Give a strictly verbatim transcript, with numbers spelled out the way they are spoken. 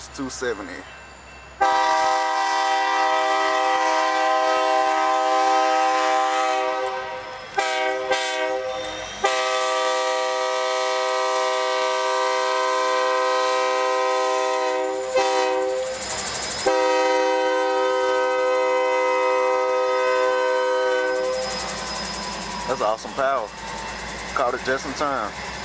That's two seventy. That's awesome power. Caught it just in time.